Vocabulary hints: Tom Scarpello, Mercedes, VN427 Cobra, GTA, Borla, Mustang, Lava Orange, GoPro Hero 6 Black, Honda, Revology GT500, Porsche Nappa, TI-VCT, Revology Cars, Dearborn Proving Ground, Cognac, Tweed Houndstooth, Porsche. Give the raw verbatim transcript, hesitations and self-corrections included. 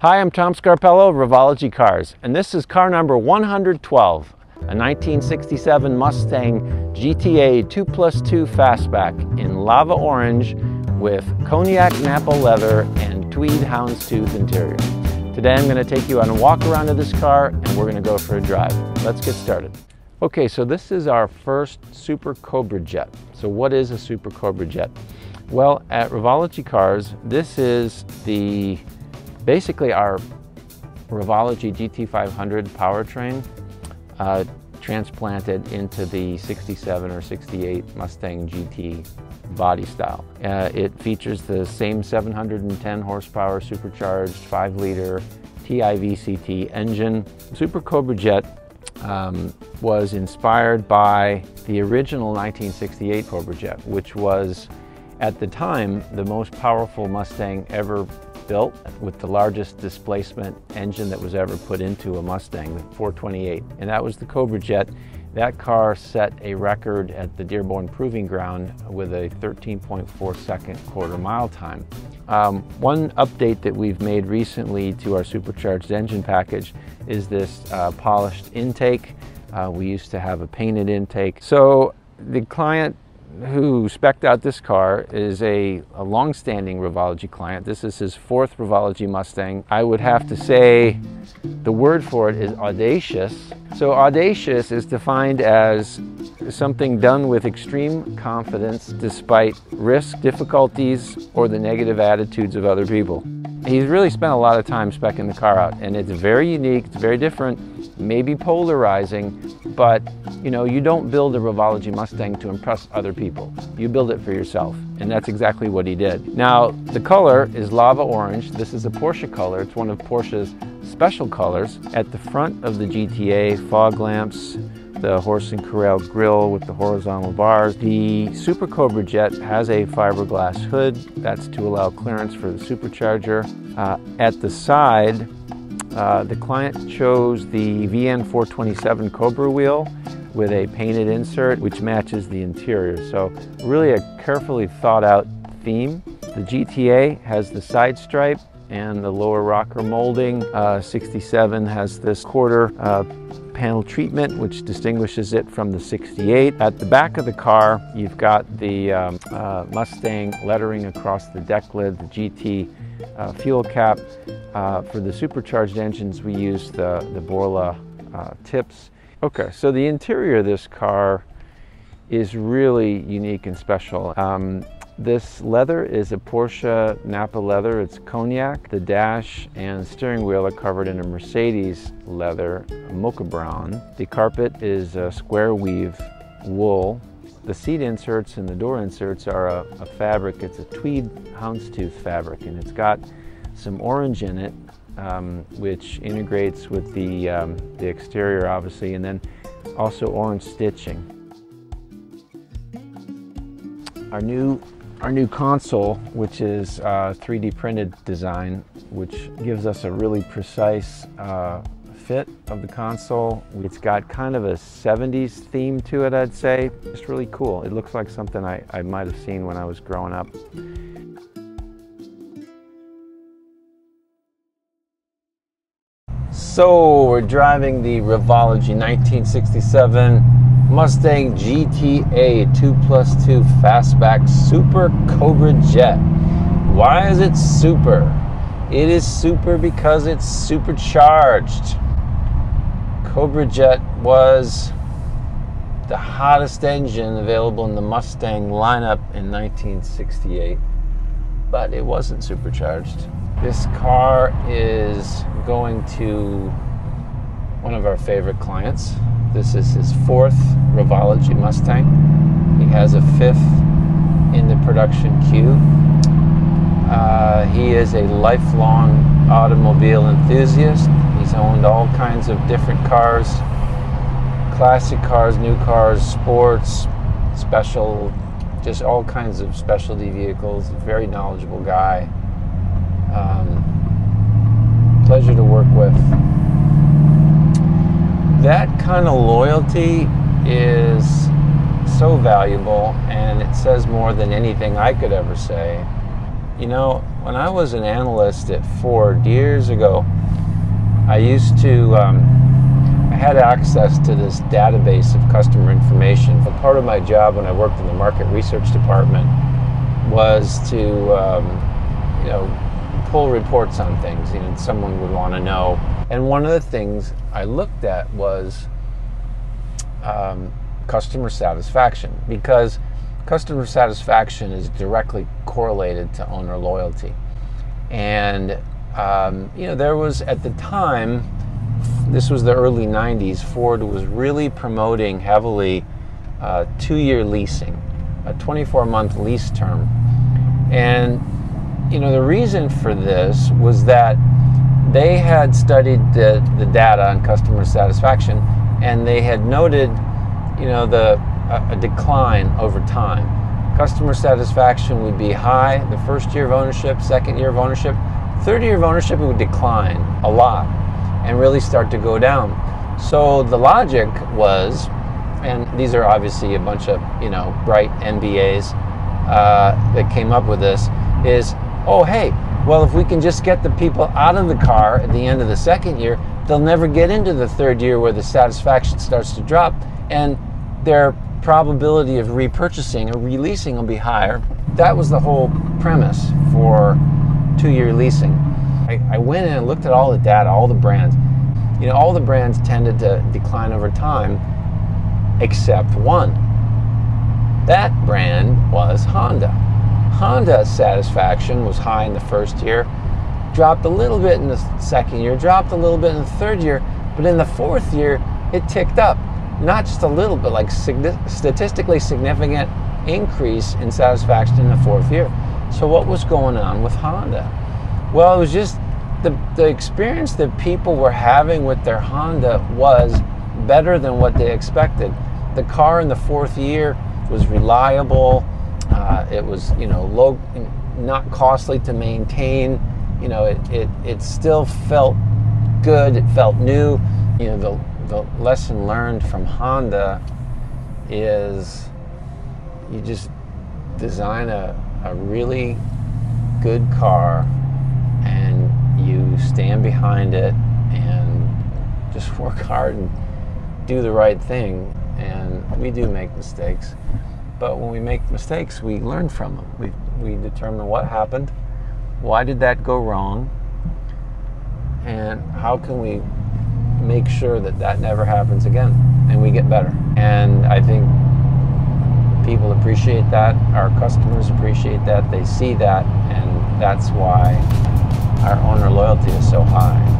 Hi, I'm Tom Scarpello of Revology Cars, and this is car number one hundred twelve, a nineteen sixty-seven Mustang G T A two plus two Fastback in Lava Orange with Cognac Nappa leather and Tweed Houndstooth interior. Today I'm going to take you on a walk around of this car and we're going to go for a drive. Let's get started. Okay, so this is our first Super Cobra Jet. So what is a Super Cobra Jet? Well, at Revology Cars, this is the basically our Revology G T five hundred powertrain uh, transplanted into the sixty-seven or sixty-eight Mustang G T body style. Uh, it features the same seven hundred ten horsepower supercharged five liter T I V C T engine. Super Cobra Jet Um, was inspired by the original nineteen sixty-eight Cobra Jet, which was at the time the most powerful Mustang ever built, with the largest displacement engine that was ever put into a Mustang, the four twenty-eight, and that was the Cobra Jet. That car set a record at the Dearborn Proving Ground with a thirteen point four second quarter mile time. Um, one update that we've made recently to our supercharged engine package is this uh, polished intake. Uh, we used to have a painted intake. So the client who spec'd out this car is a, a long-standing Revology client. This is his fourth Revology Mustang. I would have to say the word for it is audacious. So audacious is defined as something done with extreme confidence despite risk, difficulties, or the negative attitudes of other people. He's really spent a lot of time spec'ing the car out, and it's very unique, it's very different, maybe polarizing, but you know, you don't build a Revology Mustang to impress other people. You build it for yourself, and that's exactly what he did. Now, the color is lava orange. This is a Porsche color. It's one of Porsche's special colors. At the front of the G T A, fog lamps, the horse and corral grille with the horizontal bars. The Super Cobra Jet has a fiberglass hood. That's to allow clearance for the supercharger. Uh, at the side, uh, the client chose the V N four twenty-seven Cobra wheel with a painted insert which matches the interior. So really a carefully thought out theme. The G T A has the side stripe and the lower rocker molding. Uh, sixty-seven has this quarter uh, panel treatment which distinguishes it from the sixty-eight. At the back of the car you've got the um, uh, Mustang lettering across the deck lid, the G T uh, fuel cap. Uh, for the supercharged engines we use the, the Borla uh, tips. Okay, so the interior of this car is really unique and special. Um, This leather is a Porsche Nappa leather. It's cognac. The dash and steering wheel are covered in a Mercedes leather, mocha brown. The carpet is a square weave wool. The seat inserts and the door inserts are a, a fabric. It's a Tweed Houndstooth fabric, and it's got some orange in it, um, which integrates with the, um, the exterior, obviously, and then also orange stitching. Our new Our new console, which is uh, three D printed design, which gives us a really precise uh, fit of the console. It's got kind of a seventies theme to it, I'd say. It's really cool. It looks like something I, I might have seen when I was growing up. So we're driving the Revology nineteen sixty-seven Mustang G T A two plus two Fastback Super Cobra Jet. Why is it super? It is super because it's supercharged. Cobra Jet was the hottest engine available in the Mustang lineup in nineteen sixty-eight, but it wasn't supercharged. This car is going to one of our favorite clients. This is his fourth Revology Mustang. He has a fifth in the production queue. Uh, he is a lifelong automobile enthusiast. He's owned all kinds of different cars, classic cars, new cars, sports, special, just all kinds of specialty vehicles. Very knowledgeable guy. Um, pleasure to work with. That kind of loyalty is so valuable, and it says more than anything I could ever say. You know, when I was an analyst at Ford years ago, I used to, um, I had access to this database of customer information. But part of my job when I worked in the market research department was to, um, you know, pull reports on things, you know, someone would want to know. And one of the things I looked at was um, customer satisfaction, because customer satisfaction is directly correlated to owner loyalty. And, um, you know, there was, at the time, this was the early nineties, Ford was really promoting heavily uh, two-year leasing, a twenty-four month lease term. And, you know, the reason for this was that they had studied the, the data on customer satisfaction, and they had noted, you know, the a, a decline over time. Customer satisfaction would be high the first year of ownership, second year of ownership, third year of ownership it would decline a lot and really start to go down. So the logic was, and these are obviously a bunch of, you know, bright M B As uh, that came up with this, is, oh hey, well, if we can just get the people out of the car at the end of the second year, they'll never get into the third year where the satisfaction starts to drop, and their probability of repurchasing or releasing will be higher. That was the whole premise for two-year leasing. I, I went in and looked at all the data, all the brands. You know, all the brands tended to decline over time, except one. That brand was Honda. Honda's satisfaction was high in the first year, dropped a little bit in the second year, dropped a little bit in the third year, but in the fourth year, it ticked up. Not just a little bit, like statistically significant increase in satisfaction in the fourth year. So what was going on with Honda? Well, it was just the, the experience that people were having with their Honda was better than what they expected. The car in the fourth year was reliable. Uh, it was, you know, low, not costly to maintain. You know, it, it, it still felt good. It felt new. You know, the, the lesson learned from Honda is you just design a, a really good car and you stand behind it and just work hard and do the right thing. And we do make mistakes. But when we make mistakes, we learn from them. We, we determine what happened, why did that go wrong, and how can we make sure that that never happens again, and we get better. And I think people appreciate that, our customers appreciate that, they see that, and that's why our owner loyalty is so high.